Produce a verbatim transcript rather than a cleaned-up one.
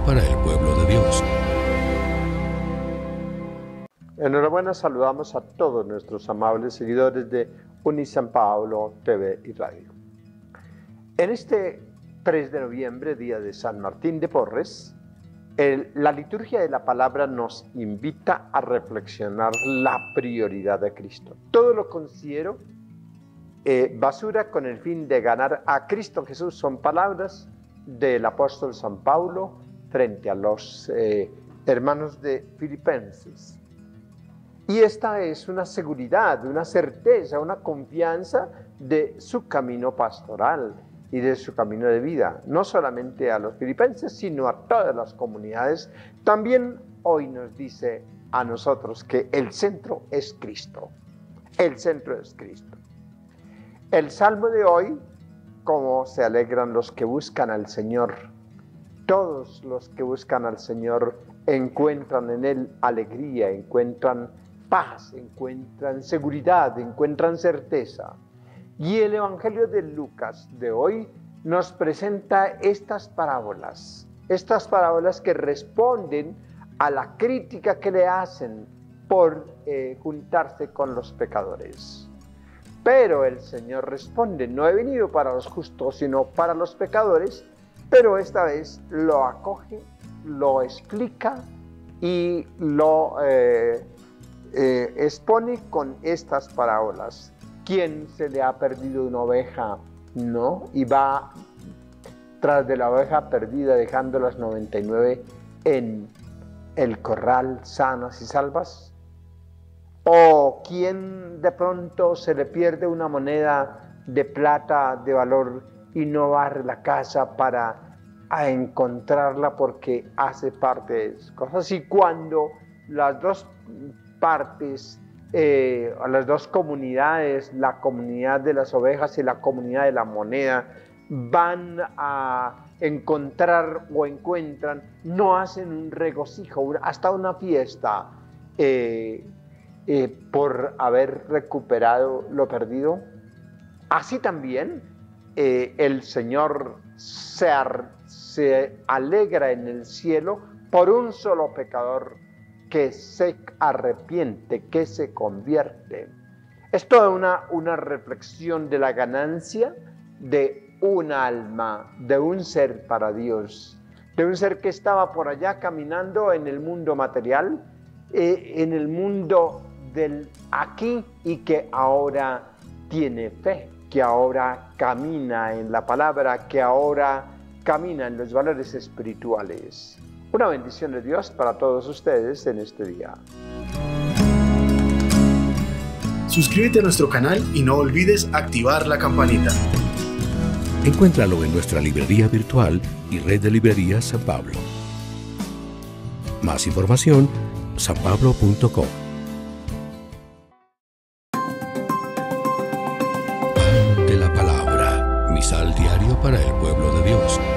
destinado para el pueblo de Dios. Enhorabuena, saludamos a todos nuestros amables seguidores de San Pablo T V y Radio. En este tres de noviembre, día de San Martín de Porres, el, la liturgia de la palabra nos invita a reflexionar la prioridad de Cristo. Todo lo considero eh, basura con el fin de ganar a Cristo Jesús. Son palabras del apóstol San Pablo frente a los eh, hermanos de Filipenses. Y esta es una seguridad, una certeza, una confianza de su camino pastoral y de su camino de vida, no solamente a los filipenses, sino a todas las comunidades. También hoy nos dice a nosotros que el centro es Cristo. El centro es Cristo. El salmo de hoy: cómo se alegran los que buscan al Señor. Todos los que buscan al Señor encuentran en Él alegría, encuentran paz, encuentran seguridad, encuentran certeza. Y el Evangelio de Lucas de hoy nos presenta estas parábolas, estas parábolas que responden a la crítica que le hacen por eh, juntarse con los pecadores. Pero el Señor responde: no he venido para los justos, sino para los pecadores, pero esta vez lo acoge, lo explica y lo eh, Eh, expone con estas parábolas. ¿Quién se le ha perdido una oveja, no? Y va tras de la oveja perdida, dejando las noventa y nueve en el corral sanas y salvas. ¿O quién de pronto se le pierde una moneda de plata de valor y no va a la casa para a encontrarla porque hace parte de esas cosas? Y cuando las dos partes, eh, a las dos comunidades, la comunidad de las ovejas y la comunidad de la moneda, van a encontrar o encuentran, no hacen un regocijo, hasta una fiesta eh, eh, por haber recuperado lo perdido. Así también eh, el Señor se, se alegra en el cielo por un solo pecador que se arrepiente, que se convierte. Es toda una, una reflexión de la ganancia de un alma, de un ser para Dios, de un ser que estaba por allá caminando en el mundo material, eh, en el mundo del aquí, y que ahora tiene fe, que ahora camina en la palabra, que ahora camina en los valores espirituales. Una bendición de Dios para todos ustedes en este día. Suscríbete a nuestro canal y no olvides activar la campanita. Encuéntralo en nuestra librería virtual y red de librerías San Pablo. Más información, san pablo punto com. De la palabra, misal diario para el pueblo de Dios.